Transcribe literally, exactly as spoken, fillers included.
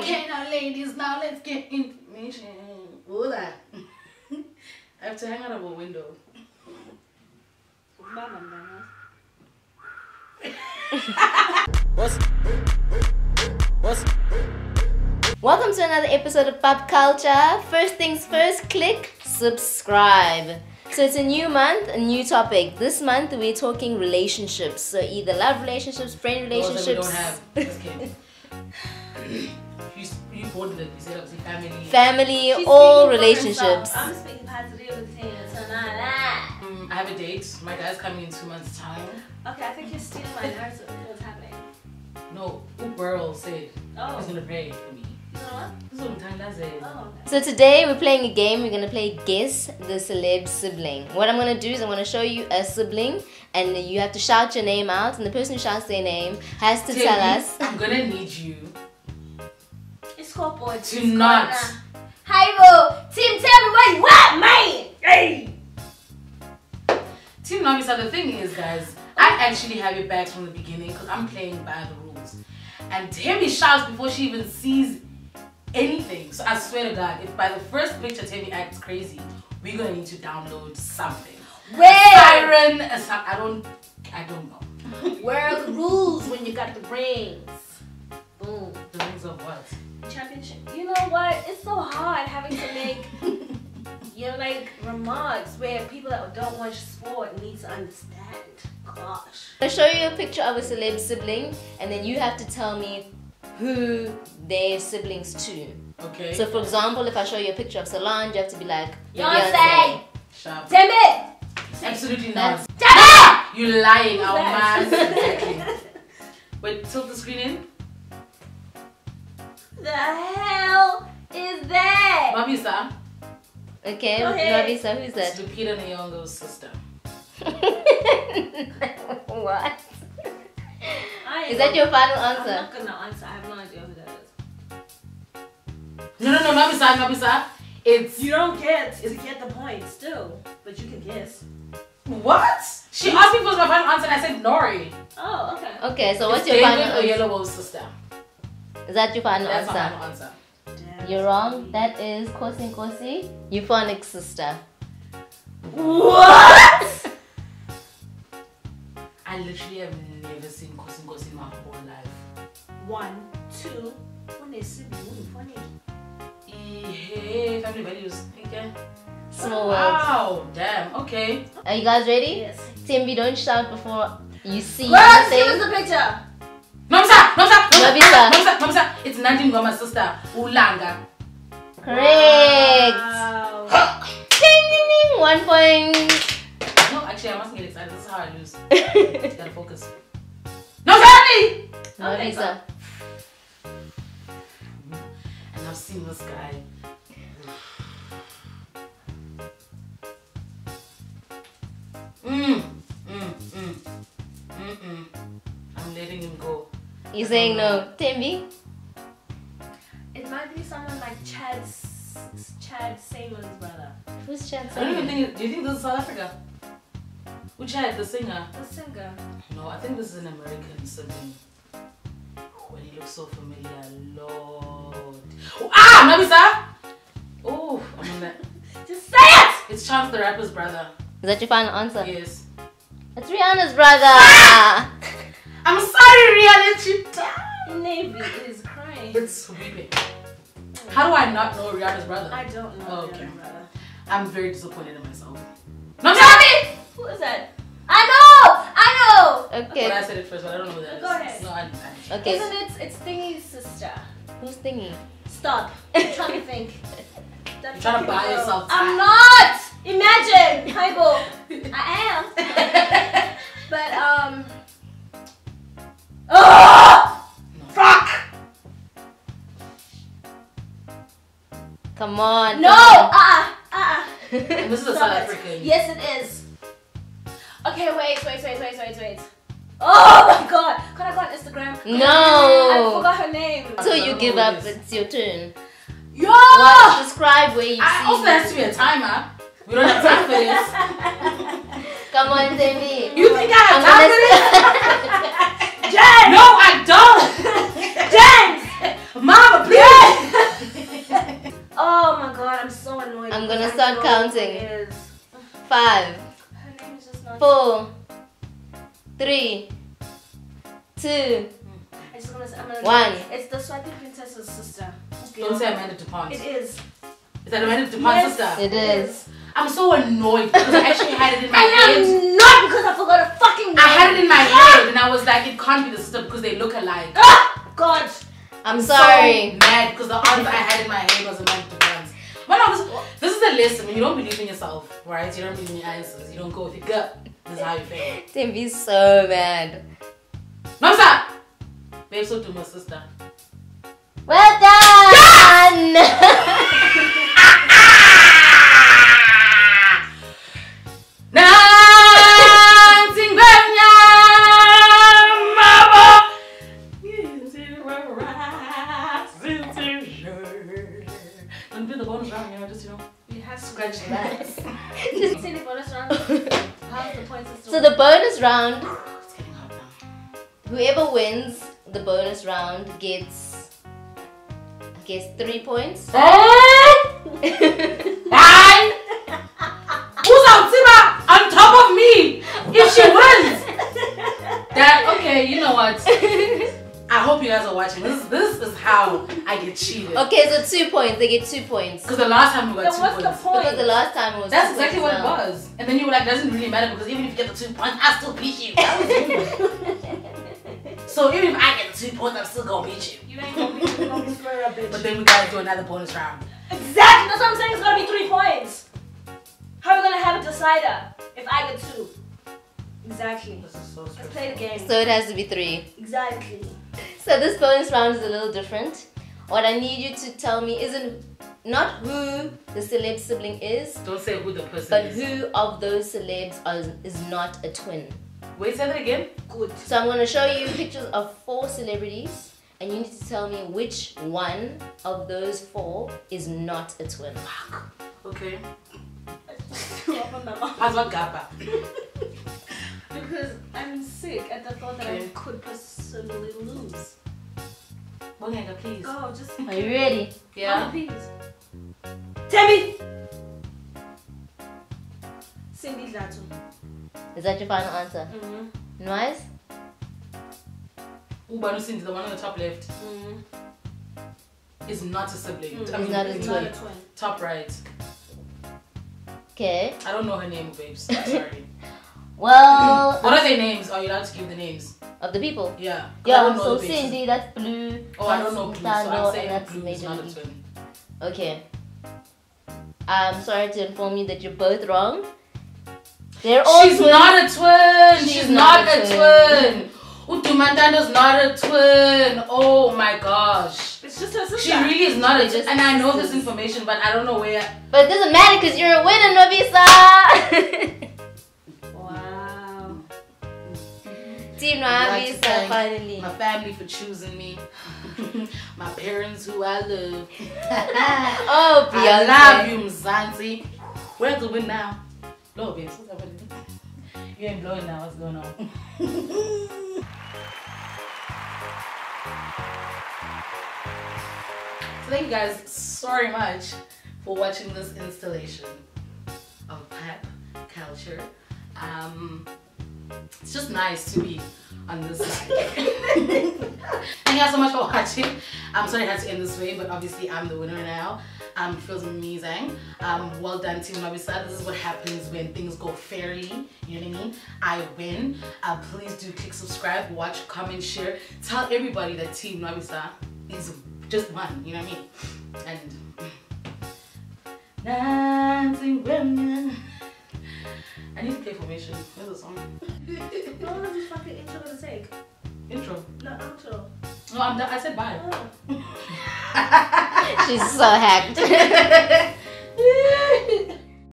Okay, now ladies, now let's get information. Hola. I have to hang out of a window. What's What's Welcome to another episode of Pap Culture. First things first, click subscribe. So it's a new month, a new topic. This month we're talking relationships. So either love relationships, friend relationships. Those that we don't have. You bought it, you set up the family. Family, she's all relationships. I'm speaking positivity, so not that. Mm, I have a date. My dad's coming in two months' time. Okay, I think you're stealing my narrative. What's happening? No, Uberl said oh. he's gonna pray for me. No. So today we're playing a game. We're going to play Guess the Celeb Sibling. What I'm going to do is I'm going to show you a sibling and you have to shout your name out, and the person who shouts their name has to Tim, tell us. I'm going to need you it's called to not Hi, Team, tell me what, man? Hey! Team Nwabisa, the thing is, guys, I actually have it back from the beginning because I'm playing by the rules. And Timmy shouts before she even sees anything. So I swear to God, if by the first picture Timmy acts crazy, we're gonna need to download something. Where? A siren, a siren, I don't, I don't know. Where are the rules when you got the rings? Boom. The rings of what? Championship. You know what? It's so hard having to make, you know, like remarks where people that don't watch sport need to understand. Gosh. I'll show you a picture of a celeb sibling, and then you have to tell me who they're siblings to. Okay. So for example, if I show you a picture of Solange, you have to be like, Beyonce! Damn it! Absolutely not. Damn it! You're lying, who's our man. Wait, tilt the screen in. The hell is that? Nwabisa. Okay, Nwabisa, who's that? It's Lupita Nyong'o's sister. What? Is that your final answer? I'm not gonna answer. I have no idea who that is. No, no, no, Nwabisa, Nwabisa. It's you don't get. You get the point still, but you can guess. What? She asked me for my final answer, and I said Nori. Oh, okay. Okay, so what's it's your final answer? Yellow Wolf's sister. Is that your final That's answer? That's my final answer. Damn. You're wrong. That is Khosi Nkosi, Euphonic's sister. What? I literally have never seen Khosi Nkosi in my whole life. One, two, when they see me, funny. Hey, family values. Okay. Small world. Wow, damn. Okay. Are you guys ready? Yes. Timbi, don't shout before you see. Let's give us the picture. Nwabisa, Nwabisa, Nwabisa, Nwabisa, Nwabisa. It's Nandi Ngoma's sister, Ulanga. Correct. Wow. Ding, ding, ding. One point. No, actually, I mustn't get excited. This is how I lose. You gotta focus. No, Sandy! No, Lisa. And I've seen this guy. Mmm. Mmm. Mmm. Mmm. Mm. I'm letting him go. You're saying no. Timbi? It might be someone like Chad's, Chad Samuel's brother. Who's Chad Samuel? I don't even think. Do you think this is South Africa? Which had the singer? The singer. No, I think this is an American sibling. When he looks so familiar, Lord. Oh, ah, Nwabisa! Oh, I mean that. Just say it! It's Chance the Rapper's brother. Is that your final answer? Yes. It's Rihanna's brother. Ah! I'm sorry, Rihanna. She died. Navy is crying. It's weeping. How do I not know Rihanna's brother? I don't know. Oh, okay. Rihanna's brother. I'm very disappointed in myself. No, Tommy! Who is that? I know! I know! Okay. Well, I said it first, but I don't know who that Go is. Go ahead. No, I, I, okay. Isn't it? It's Thingy's sister. Who's Thingy? Stop. I'm trying to think. You're trying to buy girl. yourself. I'm not! Imagine! Haibo. I am. But, um. Oh! No. Fuck! Come on. No! Uh-uh. Uh-uh. This is a South African. Yes, it is. Okay, wait, wait, wait, wait, wait, wait. Oh my god! Can I go on Instagram? No! I forgot her name. So you give up, it's your turn. Yo! Well, describe where you I see. Also has to be a timer. We don't have time for this. Come on, Timbi. You think I have time for this? Jen! No, I don't! Jen! Mama, please! start counting. Five, four, three, two, one. It's the Swati princess's sister. Don't say Amanda DuPont. It is. Is that Amanda DuPont's sister? It is. I'm so annoyed because I actually had it in my head. And I'm not because I forgot a fucking name. I had it in my head and I was like, it can't be the sister because they look alike. Oh, God. I'm sorry. So mad because the answer I had in my head was Amanda DuPont. But no, this, this is a lesson. When you don't believe in yourself, right? You don't believe in your answers. You don't go with your gut. This is how you fail. They'd be so mad. No, stop. Babe, so to my sister. Well done. Yes! So the bonus round, whoever wins the bonus round gets, I guess, three points. Who's on top of me? If she wins, that okay. You know what? I hope you guys are watching. This this is how I get cheated. Okay, so two points. They get two points. Because the last time we got two points. The point? Because the last time it was. That's two exactly what now. It was. And then you were like, doesn't really matter because even if you get the two points, I still beat you. That was you. So even if I get the two points, I'm still gonna beat you. You ain't gonna beat me, gonna be square up, bitch. But then we gotta do another bonus round. Exactly. That's what I'm saying. It's gonna be three points. How are we gonna have a decider if I get two? Exactly. This is so stressful. Let's play the game. So it has to be three. Exactly. So this bonus round is a little different. What I need you to tell me isn't not who the celeb sibling is. Don't say who the person but is. But who of those celebs are, is not a twin. Wait, say that again? Good. So I'm going to show you pictures of four celebrities and you need to tell me which one of those four is not a twin. Fuck. Okay. How's what gapa? Because I'm sick at the thought that okay. I could personally lose. Bonega, please. Oh, just. Are you ready? Yeah. Oh, please. Tammy! Cindy Latu. Is that your final answer? Mm-hmm. Nice? Ubanu Cindy, the one on the top left, mm-hmm. is not a sibling. Mm-hmm. I mean, not a twin. Not a twin. Top right. Okay. I don't know her name, babes. I'm sorry. Well, what I'm are their names? Are you allowed to give the names of the people? Yeah. Yeah. So Cindy, that's blue. Oh, that's I don't know blue. So I'm saying blue is not a twin. Okay. I'm sorry to inform you that you're both wrong. They're all. She's twins. Not a twin. She's, She's not, not a twin. Utumantando's not a twin. Oh my gosh. It's just her sister. She really is not it's a twin. And I know this information, but I don't know where. But it doesn't matter because you're a winner, Nwabisa. Team Nwabisa, finally. My family for choosing me. My parents who I love. Oh, Beyonce. I love you, Mzansi. Where's the wind now? Blow, babe. What's happening? You ain't blowing now. What's going on? So thank you guys so much for watching this installation of Pap Culture. Um... It's just nice to be on this side. Thank you guys so much for watching. I'm sorry it had to end this way, but obviously I'm the winner now. Um, it feels amazing. Um, well done, Team Nwabisa. This is what happens when things go fairly. You know what I mean? I win. Uh, please do click subscribe, watch, comment, share. Tell everybody that Team Nwabisa is just one. You know what I mean? And women. I need to play formation. Where's the song? No, I want to fucking intro for the sake. Intro? No, outro. No, I'm done. I said bye. Oh. She's so hacked.